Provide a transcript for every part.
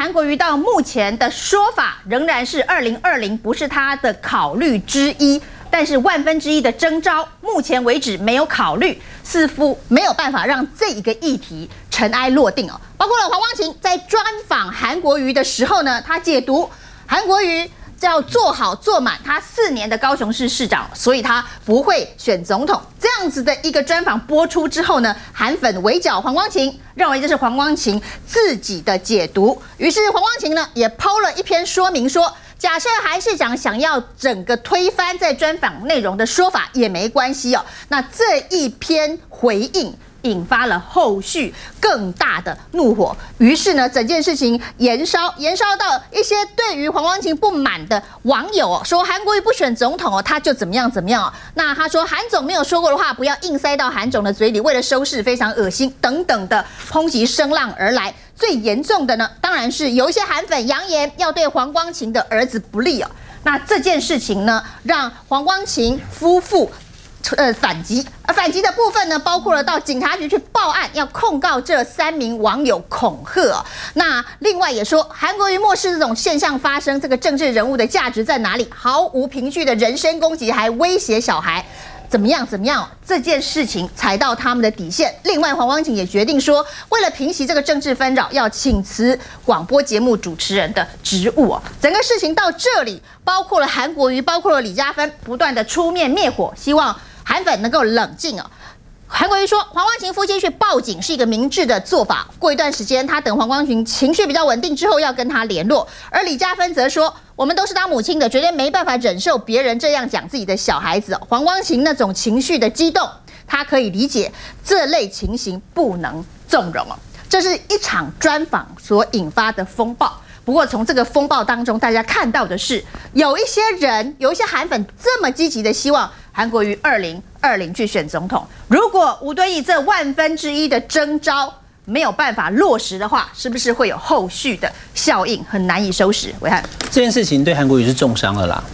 韩国瑜到目前的说法仍然是2020不是他的考虑之一，但是万分之一的征召，目前为止没有考虑，似乎没有办法让这一个议题尘埃落定哦。包括了黄光芹在专访韩国瑜的时候呢，他解读韩国瑜要做好做满他4年的高雄市市长，所以他不会选总统。这样子的一个专访播出之后呢，韩粉围剿黄光芹，认为这是黄光芹自己的解读。于是黄光芹呢也PO了一篇说明说，假设韩市长想要整个推翻在专访内容的说法也没关系哦。那这一篇回应引发了后续更大的怒火，于是呢，整件事情延烧到一些对于黄光芹不满的网友哦，说韩国瑜不选总统哦，他就怎么样哦。那他说韩总没有说过的话，不要硬塞到韩总的嘴里，为了收视非常恶心等等的抨击声浪而来。最严重的呢，当然是有一些韩粉扬言要对黄光芹的儿子不利哦。那这件事情呢，让黄光芹夫妇反击的部分呢，包括了到警察局去报案，要控告这3名网友恐吓哦。那另外也说，韩国瑜漠视这种现象发生，这个政治人物的价值在哪里？毫无凭据的人身攻击，还威胁小孩，怎么样哦？这件事情踩到他们的底线。另外，黄光芹也决定说，为了平息这个政治纷扰，要请辞广播节目主持人的职务哦。整个事情到这里，包括了韩国瑜，包括了李佳芬，不断的出面灭火，希望韩粉能够冷静哦。韩国瑜说，黄光芹夫妻去报警是一个明智的做法。过一段时间，他等黄光芹情绪比较稳定之后，要跟他联络。而李佳芬则说，我们都是当母亲的，绝对没办法忍受别人这样讲自己的小孩子哦。黄光芹那种情绪的激动，他可以理解，这类情形不能纵容哦。这是一场专访所引发的风暴。不过从这个风暴当中，大家看到的是，有一些韩粉这么积极的希望韩国瑜2020去选总统。如果吴敦义这1/1000的征召没有办法落实的话，是不是会有后续的效应，很难以收拾？暐瀚，这件事情对韩国瑜是重伤了啦。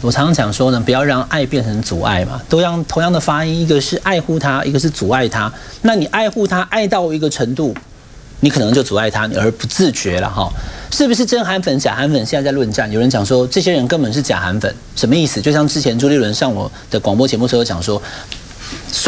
我常常讲说呢，不要让爱变成阻碍嘛。都让同样的发音，一个是爱护他，一个是阻碍他。那你爱护他，爱到一个程度，你可能就阻碍他，而不自觉了哈。是不是真韩粉、假韩粉？现在在论战，有人讲说这些人根本是假韩粉，什么意思？就像之前朱立伦上我的广播节目时候讲说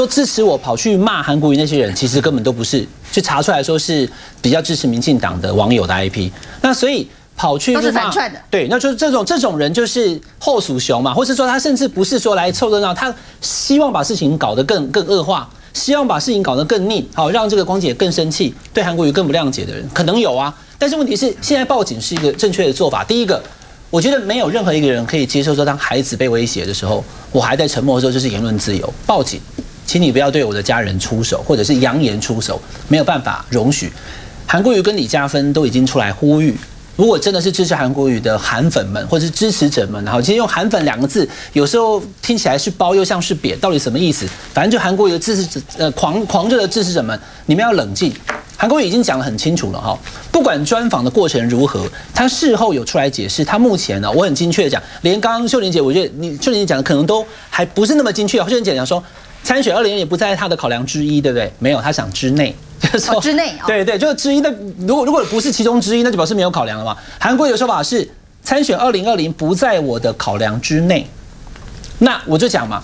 支持我跑去骂韩国瑜那些人，其实根本都不是，就查出来说是比较支持民进党的网友的 IP。那所以跑去都是反串的，对，那就是这种人就是后属熊嘛，或是说他甚至不是说来凑热闹，他希望把事情搞得更恶化。希望把事情搞得更腻，好让这个光姐更生气，对韩国瑜更不谅解的人可能有啊。但是问题是，现在报警是一个正确的做法。第一个，我觉得没有任何一个人可以接受说，当孩子被威胁的时候，我还在沉默的时候，就是言论自由。报警，请你不要对我的家人出手，或者是扬言出手，没有办法容许。韩国瑜跟李佳芬都已经出来呼吁。如果真的是支持韩国瑜的韩粉们，或者是支持者们，哈，其实用“韩粉”2个字，有时候听起来是褒，又像是贬，到底什么意思？反正就韩国瑜的支持者，狂热的支持者们，你们要冷静。韩国瑜已经讲得很清楚了哈，不管专访的过程如何，他事后有出来解释。他目前呢，我很精确的讲，连刚刚秀玲姐，我觉得你秀玲姐讲的可能都还不是那么精确。秀玲姐讲说，参选2020也不在他的考量之一，对不对？没有，他想之内。之内，对，就是之一。那如果不是其中之一，那就表示没有考量了嘛。韩国瑜的说法是参选2020不在我的考量之内。那我就讲嘛，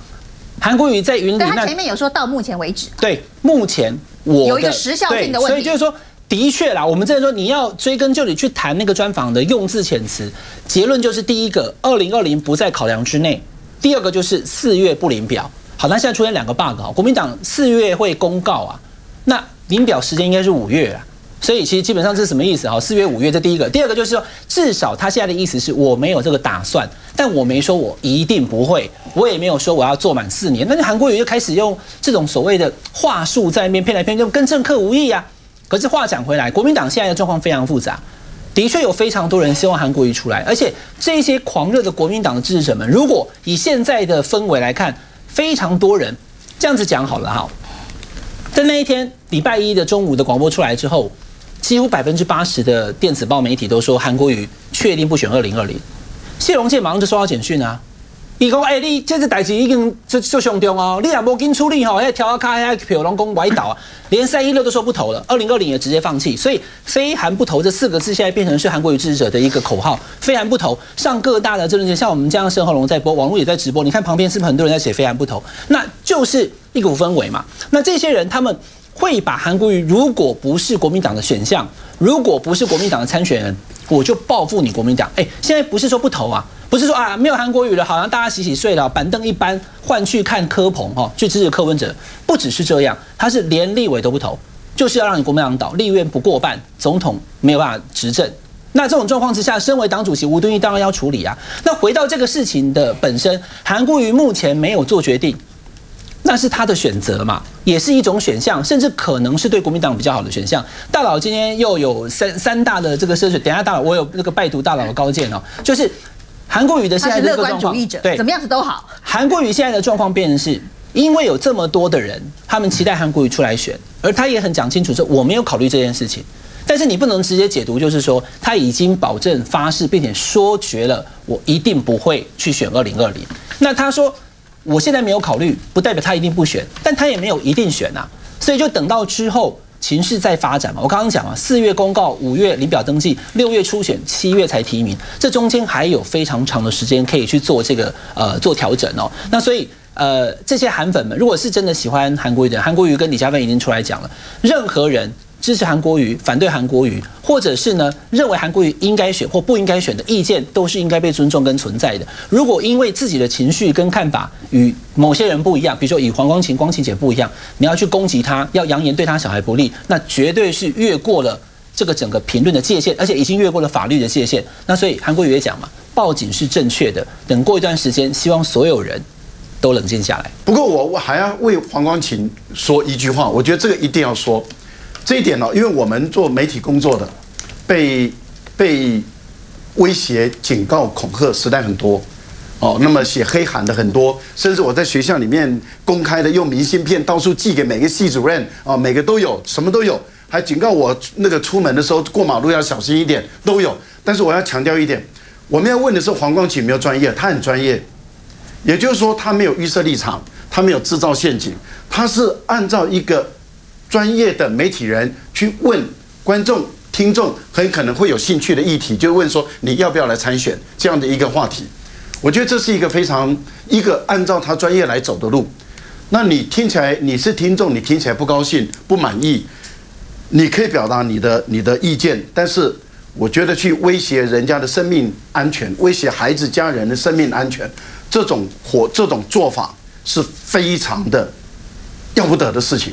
韩国瑜在云林，他前面有说到目前为止，对，目前我有一个时效性的问题，所以就是说，的确啦，我们真的说你要追根究底去谈那个专访的用字遣词，结论就是第一个，2020不在考量之内；第二个就是4月不领表。好，那现在出现2个 bug 啊，国民党4月会公告啊，那领表时间应该是5月啊，所以其实基本上这是什么意思哈？4月、5月，这第一个，第二个就是说，至少他现在的意思是我没有这个打算，但我没说我一定不会，我也没有说我要做满4年。但是韩国瑜就开始用这种所谓的话术在那边骗来骗去，跟政客无异啊。可是话讲回来，国民党现在的状况非常复杂，的确有非常多人希望韩国瑜出来，而且这些狂热的国民党的支持者们，如果以现在的氛围来看，非常多人这样子讲好了哈。在那一天，礼拜1的中午的广播出来之后，几乎80%的电子报媒体都说韩国瑜确定不选2020。谢龙介马上就收到简讯啊，伊讲哎，你这个代志已经就上中哦，你也无紧处理吼，迄调卡遐票拢讲歪倒啊，连316都说不投了，2020也直接放弃，所以非韩不投这4个字现在变成是韩国瑜支持者的一个口号，非韩不投。上各大的政论节，像我们这样盛浩龙在播，网络也在直播，你看旁边是不是很多人在写非韩不投？那就是一股氛围嘛。那这些人他们会把韩国瑜，如果不是国民党的选项，如果不是国民党的参选人，我就报复你国民党。哎，现在不是说不投啊。不是说啊，没有韩国瑜了，好像大家洗洗睡了，板凳一搬换去看柯彭哈，去支持柯文哲。不只是这样，他是连立委都不投，就是要让你国民党倒，立院不过半，总统没有办法执政。那这种状况之下，身为党主席吴敦义当然要处理啊。那回到这个事情的本身，韩国瑜目前没有做决定，那是他的选择嘛，也是一种选项，甚至可能是对国民党比较好的选项。大佬今天又有三大的这个社群，等一下大佬我有那个拜读大佬的高见哦，就是。韩国瑜的现在的状况，对，怎么样子都好。韩国瑜现在的状况变成是，因为有这么多的人，他们期待韩国瑜出来选，而他也很讲清楚说，我没有考虑这件事情。但是你不能直接解读，就是说他已经保证发誓，并且说绝了，我一定不会去选2020。那他说我现在没有考虑，不代表他一定不选，但他也没有一定选啊。所以就等到之后。情势在发展嘛，我刚刚讲嘛，4月公告，5月领表登记，6月初选，7月才提名，这中间还有非常长的时间可以去做这个做调整哦。那所以这些韩粉们，如果是真的喜欢韩国瑜的，韩国瑜跟李佳芬已经出来讲了，任何人支持韩国瑜、反对韩国瑜，或者是呢认为韩国瑜应该选或不应该选的意见，都是应该被尊重跟存在的。如果因为自己的情绪跟看法与某些人不一样，比如说与黄光晴姐不一样，你要去攻击他，要扬言对他小孩不利，那绝对是越过了这个整个评论的界限，而且已经越过了法律的界限。那所以韩国瑜也讲嘛，报警是正确的。等过一段时间，希望所有人都冷静下来。不过我还要为黄光晴说一句话，我觉得这个一定要说。这一点呢，因为我们做媒体工作的，被威胁、警告、恐吓时代很多，哦，那么写黑函的很多，甚至我在学校里面公开的用明信片到处寄给每个系主任，哦，每个都有，什么都有，还警告我那个出门的时候过马路要小心一点，都有。但是我要强调一点，我们要问的是黄光芹没有专业，他很专业，也就是说他没有预设立场，他没有制造陷阱，他是按照一个。专业的媒体人去问观众、听众很可能会有兴趣的议题，就问说你要不要来参选这样的一个话题。我觉得这是一个非常按照他专业来走的路。那你听起来你是听众，你听起来不高兴、不满意，你可以表达你的意见，但是我觉得去威胁人家的生命安全、威胁孩子、家人的生命安全，这种做法是非常的要不得的事情。